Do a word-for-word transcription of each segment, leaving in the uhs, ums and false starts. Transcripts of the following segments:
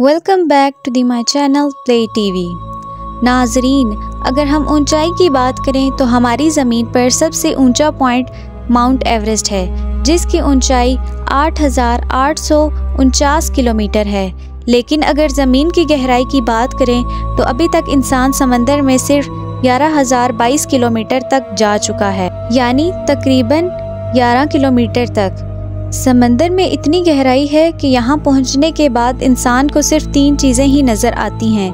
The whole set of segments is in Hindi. Welcome back to the my channel play TV. नाजरीन, अगर हम ऊंचाई की बात करें तो हमारी ज़मीन पर सबसे ऊंचा पॉइंट माउंट एवरेस्ट है, जिसकी ऊंचाई आठ हज़ार आठ सौ उनचास किलोमीटर है। लेकिन अगर ज़मीन की गहराई की बात करें तो अभी तक इंसान समंदर में सिर्फ ग्यारह हज़ार बाईस किलोमीटर तक जा चुका है, यानी तकरीबन ग्यारह किलोमीटर तक। समंदर में इतनी गहराई है कि यहाँ पहुँचने के बाद इंसान को सिर्फ तीन चीज़ें ही नज़र आती हैं,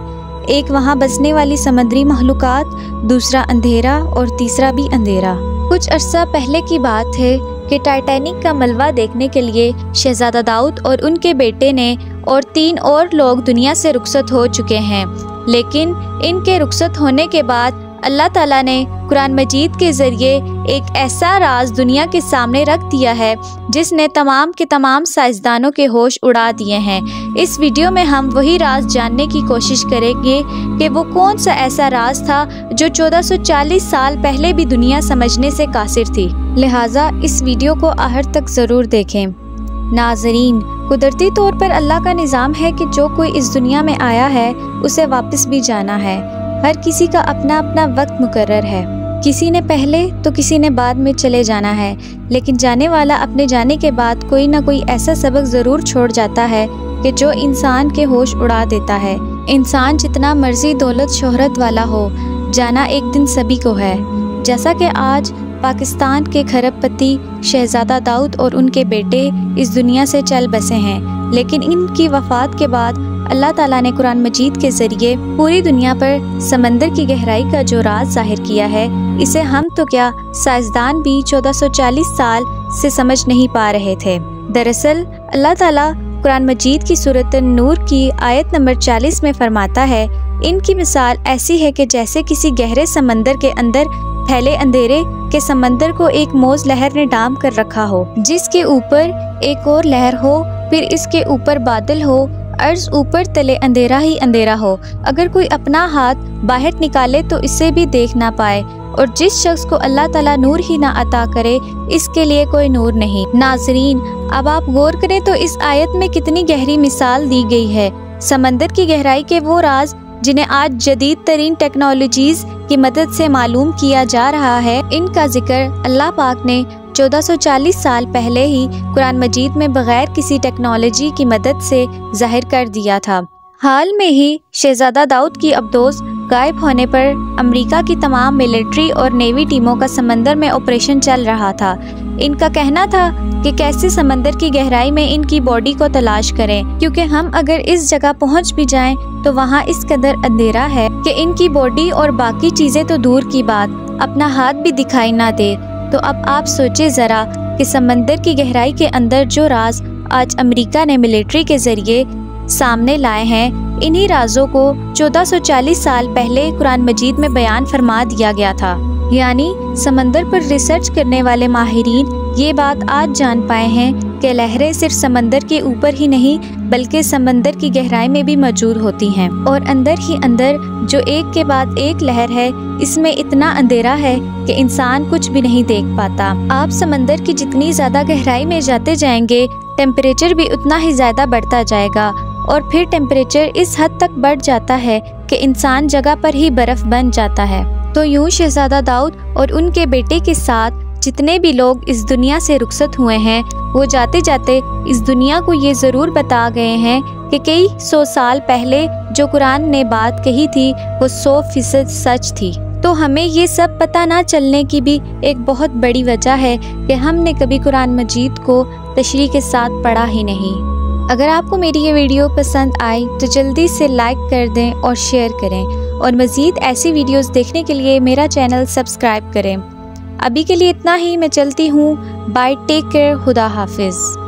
एक वहाँ बसने वाली समंदरी मखलूक़ात, दूसरा अंधेरा और तीसरा भी अंधेरा। कुछ अरसा पहले की बात है कि टाइटैनिक का मलबा देखने के लिए शहज़ादा दाऊद और उनके बेटे ने और तीन और लोग दुनिया से रुखसत हो चुके हैं। लेकिन इनके रुखसत होने के बाद अल्लाह ताला ने कुरान मजीद के ज़रिए एक ऐसा राज दुनिया के सामने रख दिया है जिसने तमाम के तमाम साइंसदानों के होश उड़ा दिए हैं। इस वीडियो में हम वही राज जानने की कोशिश करेंगे कि वो कौन सा ऐसा राज था जो चौदह सौ चालीस साल पहले भी दुनिया समझने से कासिर थी। लिहाजा इस वीडियो को आखिर तक ज़रूर देखें। नाजरीन, कुदरती तौर पर अल्लाह का निज़ाम है कि जो कोई इस दुनिया में आया है उसे वापस भी जाना है। हर किसी का अपना अपना वक्त मुकर्रर है, किसी ने पहले तो किसी ने बाद में चले जाना है। लेकिन जाने वाला अपने जाने के बाद कोई ना कोई ऐसा सबक ज़रूर छोड़ जाता है कि जो इंसान के होश उड़ा देता है। इंसान जितना मर्जी दौलत शोहरत वाला हो, जाना एक दिन सभी को है। जैसा कि आज पाकिस्तान के खरबपति शहज़ादा दाऊद और उनके बेटे इस दुनिया से चल बसे हैं, लेकिन इनकी वफ़ात के बाद अल्लाह ताला ने कुरान मजीद के ज़रिए पूरी दुनिया पर समंदर की गहराई का जो राज ज़ाहिर किया है, इसे हम तो क्या साइंसदान भी चौदह सौ चालीस साल से समझ नहीं पा रहे थे। दरअसल अल्लाह ताला कुरान मजीद की सूरत नूर की आयत नंबर चालीस में फरमाता है, इनकी मिसाल ऐसी है कि जैसे किसी गहरे समंदर के अंदर फैले अंधेरे के समंदर को एक मौज लहर ने डाम कर रखा हो, जिसके ऊपर एक और लहर हो, फिर इसके ऊपर बादल हो, अर्ज ऊपर तले अंधेरा ही अंधेरा हो। अगर कोई अपना हाथ बाहर निकाले तो इसे भी देख ना पाए, और जिस शख्स को अल्लाह ताला नूर ही ना अता करे इसके लिए कोई नूर नहीं। नाजरीन, अब आप गौर करें तो इस आयत में कितनी गहरी मिसाल दी गई है समंदर की गहराई के वो राज जिन्हें आज जदीद तरीन टेक्नोलॉजीज की मदद से मालूम किया जा रहा है। इनका जिक्र अल्लाह पाक ने चौदह सौ चालीस साल पहले ही कुरान मजीद में बगैर किसी टेक्नोलॉजी की मदद से जाहिर कर दिया था। हाल में ही शहज़ादा दाऊद की अबदोस गायब होने पर अमेरिका की तमाम मिलिट्री और नेवी टीमों का समंदर में ऑपरेशन चल रहा था। इनका कहना था कि कैसे समंदर की गहराई में इनकी बॉडी को तलाश करें, क्योंकि हम अगर इस जगह पहुंच भी जाएं तो वहां इस कदर अंधेरा है कि इनकी बॉडी और बाकी चीज़ें तो दूर की बात, अपना हाथ भी दिखाई ना दे। तो अब आप सोचें ज़रा कि समंदर की गहराई के अंदर जो राज आज अमेरिका ने मिलिट्री के ज़रिए सामने लाए हैं, इन्हीं राजों को चौदह सौ चालीस साल पहले कुरान मजीद में बयान फरमा दिया गया था। यानी समंदर पर रिसर्च करने वाले माहिरीन ये बात आज जान पाए हैं कि लहरें सिर्फ समंदर के ऊपर ही नहीं बल्कि समंदर की गहराई में भी मौजूद होती हैं, और अंदर ही अंदर जो एक के बाद एक लहर है इसमें इतना अंधेरा है कि इंसान कुछ भी नहीं देख पाता। आप समंदर की जितनी ज़्यादा गहराई में जाते जाएंगे टेम्परेचर भी उतना ही ज़्यादा बढ़ता जाएगा, और फिर टेम्परेचर इस हद तक बढ़ जाता है कि इंसान जगह पर ही बर्फ़ बन जाता है। तो यूँ शहज़ादा दाऊद और उनके बेटे के साथ जितने भी लोग इस दुनिया से रुखसत हुए हैं वो जाते जाते इस दुनिया को ये ज़रूर बता गए हैं कि कई सौ साल पहले जो कुरान ने बात कही थी वो सौ फीसद सच थी। तो हमें ये सब पता ना चलने की भी एक बहुत बड़ी वजह है कि हमने कभी कुरान मजीद को तशरीह के साथ पढ़ा ही नहीं। अगर आपको मेरी ये वीडियो पसंद आए तो जल्दी से लाइक कर दें और शेयर करें, और मज़ीद ऐसी वीडियोस देखने के लिए मेरा चैनल सब्सक्राइब करें। अभी के लिए इतना ही, मैं चलती हूँ। बाय, टेक केयर, खुदा हाफिज़।